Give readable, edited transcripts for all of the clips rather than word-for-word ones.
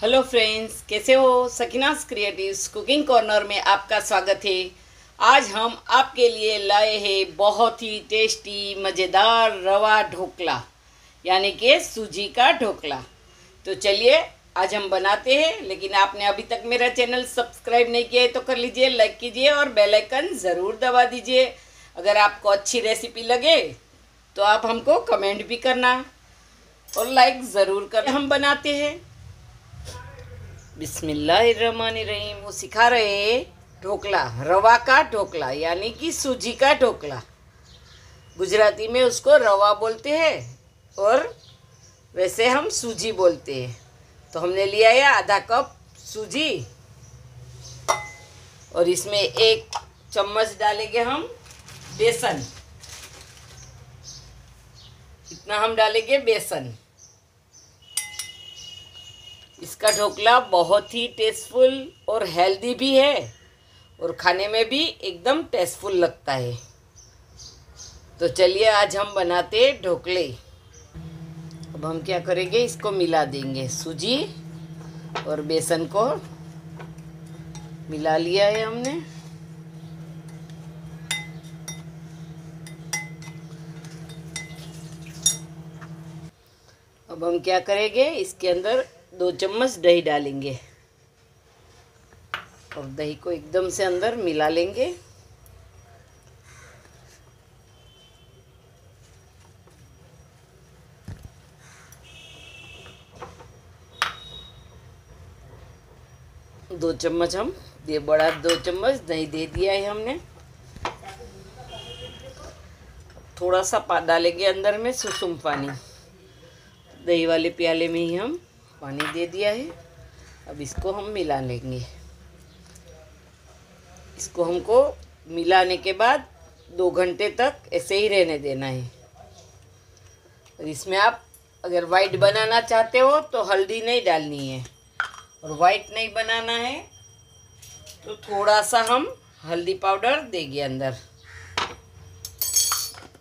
Hello friends, कैसे हो? सकीनास creative cooking corner में आपका स्वागत है। आज हम आपके लिए लाए हैं बहुत ही टेस्टी मज़ेदार रवा ढोकला यानी कि सूजी का ढोकला। तो चलिए आज हम बनाते हैं। लेकिन आपने अभी तक मेरा चैनल सब्सक्राइब नहीं किया है तो कर लीजिए, लाइक कीजिए और बेल आइकन ज़रूर दबा दीजिए। अगर आपको अच्छी रेसिपी लगे तो आप हमको कमेंट भी करना और लाइक ज़रूर कर। हम बनाते हैं बिस्मिल्लाहिर्रहमानिर्रहीम। वो सिखा रहे हैं ढोकला, रवा का ढोकला यानी कि सूजी का ढोकला। गुजराती में उसको रवा बोलते हैं और वैसे हम सूजी बोलते हैं। तो हमने लिया है आधा कप सूजी और इसमें एक चम्मच डालेंगे हम बेसन। इतना हम डालेंगे बेसन। इसका ढोकला बहुत ही टेस्टफुल और हेल्दी भी है और खाने में भी एकदम टेस्टफुल लगता है। तो चलिए आज हम बनाते हैं ढोकले। अब हम क्या करेंगे, इसको मिला देंगे। सूजी और बेसन को मिला लिया है हमने। अब हम क्या करेंगे, इसके अंदर 2 चम्मच दही डालेंगे और दही को एकदम से अंदर मिला लेंगे। दो चम्मच दही दे दिया है हमने। थोड़ा सा डालेंगे अंदर में सुसुम पानी। दही वाले प्याले में ही हम पानी दे दिया है। अब इसको हम मिला लेंगे। इसको हमको मिलाने के बाद 2 घंटे तक ऐसे ही रहने देना है। और इसमें आप अगर वाइट बनाना चाहते हो तो हल्दी नहीं डालनी है, और वाइट नहीं बनाना है तो थोड़ा सा हम हल्दी पाउडर देंगे अंदर,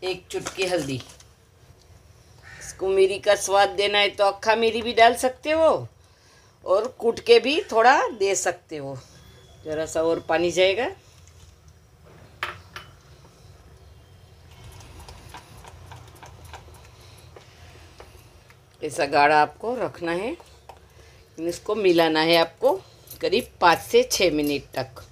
1 चुटकी हल्दी। इसको मिरी का स्वाद देना है तो अक्खा मिरी भी डाल सकते हो और कूट के भी थोड़ा दे सकते हो। ज़रा सा और पानी जाएगा। ऐसा गाढ़ा आपको रखना है। इसको मिलाना है आपको करीब 5 से 6 मिनट तक।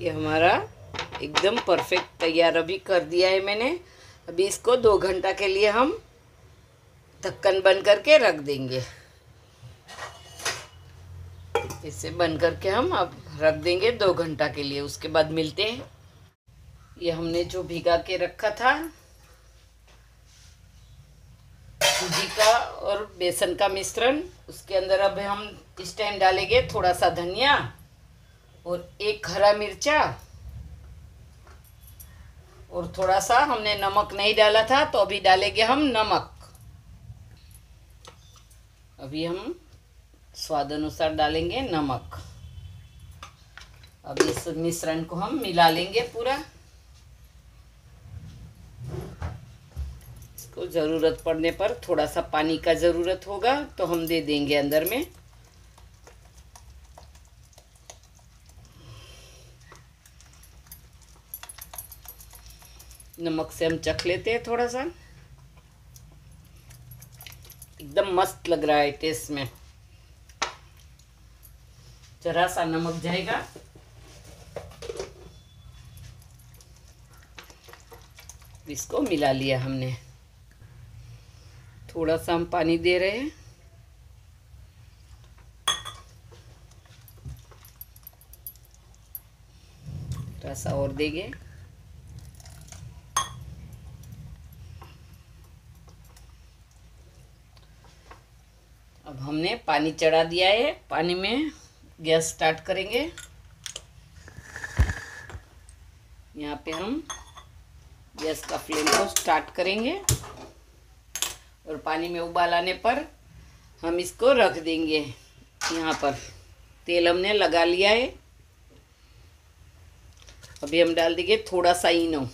ये हमारा एकदम परफेक्ट तैयार अभी कर दिया है मैंने। अभी इसको 2 घंटा के लिए हम ढक्कन बंद करके रख देंगे। इसे बंद करके हम अब रख देंगे 2 घंटा के लिए। उसके बाद मिलते हैं। ये हमने जो भिगा के रखा था सूजी का और बेसन का मिश्रण, उसके अंदर अब हम इस टाइम डालेंगे थोड़ा सा धनिया और 1 हरा मिर्चा और थोड़ा सा हमने नमक नहीं डाला था तो अभी डालेंगे हम नमक। अभी हम स्वाद अनुसार डालेंगे नमक। अब इस मिश्रण को हम मिला लेंगे पूरा। इसको ज़रूरत पड़ने पर थोड़ा सा पानी का ज़रूरत होगा तो हम दे देंगे अंदर में। नमक से हम चख लेते हैं थोड़ा सा। एकदम मस्त लग रहा है टेस्ट में। जरा सा नमक जाएगा। इसको मिला लिया हमने। थोड़ा सा हम पानी दे रहे हैं। थोड़ा सा और देंगे। अब हमने पानी चढ़ा दिया है। पानी में गैस स्टार्ट करेंगे। यहाँ पे हम गैस का फ्लेम को स्टार्ट करेंगे और पानी में उबाल आने पर हम इसको रख देंगे। यहाँ पर तेल हमने लगा लिया है। अभी हम डाल देंगे थोड़ा सा इनो।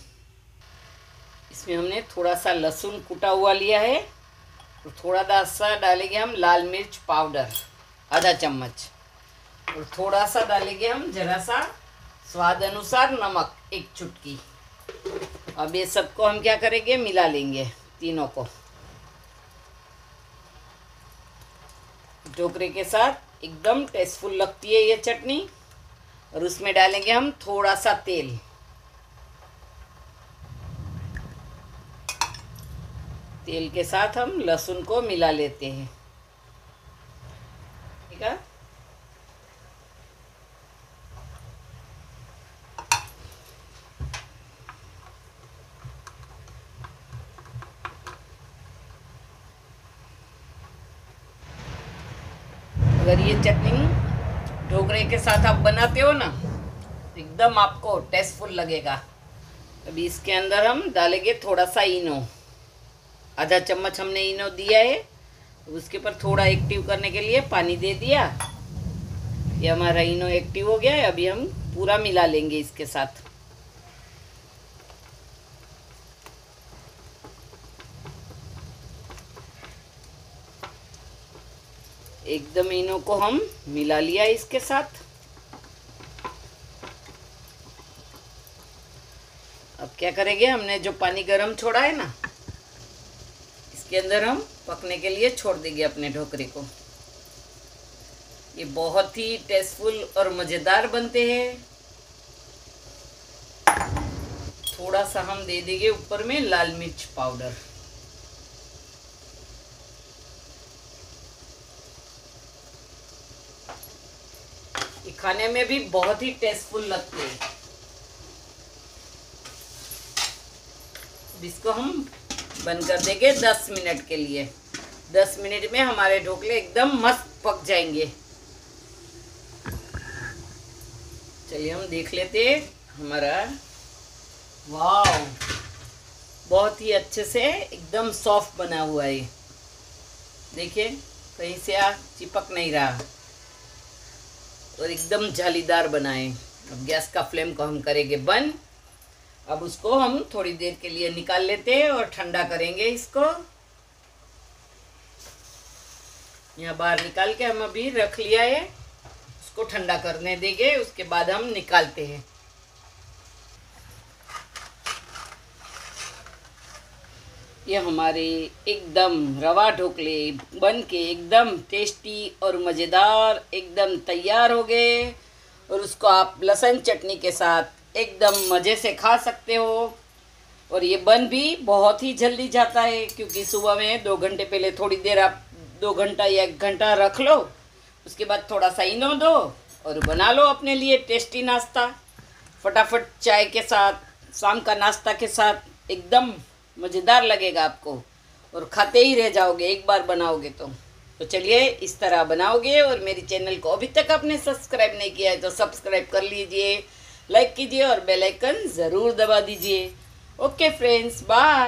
इसमें हमने थोड़ा सा लहसुन कूटा हुआ लिया है और थोड़ा सा डालेंगे हम लाल मिर्च पाउडर आधा चम्मच और थोड़ा सा डालेंगे हम जरा सा स्वाद अनुसार नमक एक चुटकी। अब ये सबको हम क्या करेंगे मिला लेंगे तीनों को ढोकरे के साथ। एकदम टेस्टफुल लगती है ये चटनी। और उसमें डालेंगे हम थोड़ा सा तेल। तेल के साथ हम लहसुन को मिला लेते हैं, ठीक है। अगर ये चटनी ढोकले के साथ आप बनाते हो ना, एकदम आपको टेस्टफुल लगेगा। अभी इसके अंदर हम डालेंगे थोड़ा सा इनो, आधा चम्मच हमने इनो दिया है। उसके ऊपर थोड़ा एक्टिव करने के लिए पानी दे दिया। ये हमारा इनो एक्टिव हो गया है। अभी हम पूरा मिला लेंगे इसके साथ। एकदम इनो को हम मिला लिया इसके साथ। अब क्या करेंगे, हमने जो पानी गरम छोड़ा है ना, इसके अंदर हम पकने के लिए छोड़ देंगे अपने ढोकरे को। ये बहुत ही टेस्टफुल और मज़ेदार बनते हैं। थोड़ा सा हम दे देंगे ऊपर में लाल मिर्च पाउडर। ये खाने में भी बहुत ही टेस्टफुल लगते हैं। इसको हम बंद कर देंगे 10 मिनट के लिए। 10 मिनट में हमारे ढोकले एकदम मस्त पक जाएंगे। चलिए हम देख लेते हैं हमारा। वाह, बहुत ही अच्छे से एकदम सॉफ्ट बना हुआ है। देखिए कहीं से चिपक नहीं रहा और एकदम जालीदार बनाए। अब गैस का फ्लेम को हम करेंगे बंद। अब उसको हम थोड़ी देर के लिए निकाल लेते हैं और ठंडा करेंगे इसको। यहाँ बाहर निकाल के हम अभी रख लिया है, उसको ठंडा करने देंगे। उसके बाद हम निकालते हैं। ये हमारे एकदम रवा ढोकले बन के एकदम टेस्टी और मज़ेदार एकदम तैयार हो गए। और उसको आप लहसुन चटनी के साथ एकदम मज़े से खा सकते हो। और ये बन भी बहुत ही जल्दी जाता है, क्योंकि सुबह में 2 घंटे पहले थोड़ी देर आप 2 घंटा या 1 घंटा रख लो। उसके बाद थोड़ा सा इनो दो और बना लो अपने लिए टेस्टी नाश्ता। फटाफट चाय के साथ, शाम का नाश्ता के साथ एकदम मज़ेदार लगेगा आपको और खाते ही रह जाओगे एक बार बनाओगे तो चलिए इस तरह बनाओगे। और मेरे चैनल को अभी तक आपने सब्सक्राइब नहीं किया है तो सब्सक्राइब कर लीजिए, लाइक कीजिए और बेल आइकन ज़रूर दबा दीजिए। Okay friends, bye.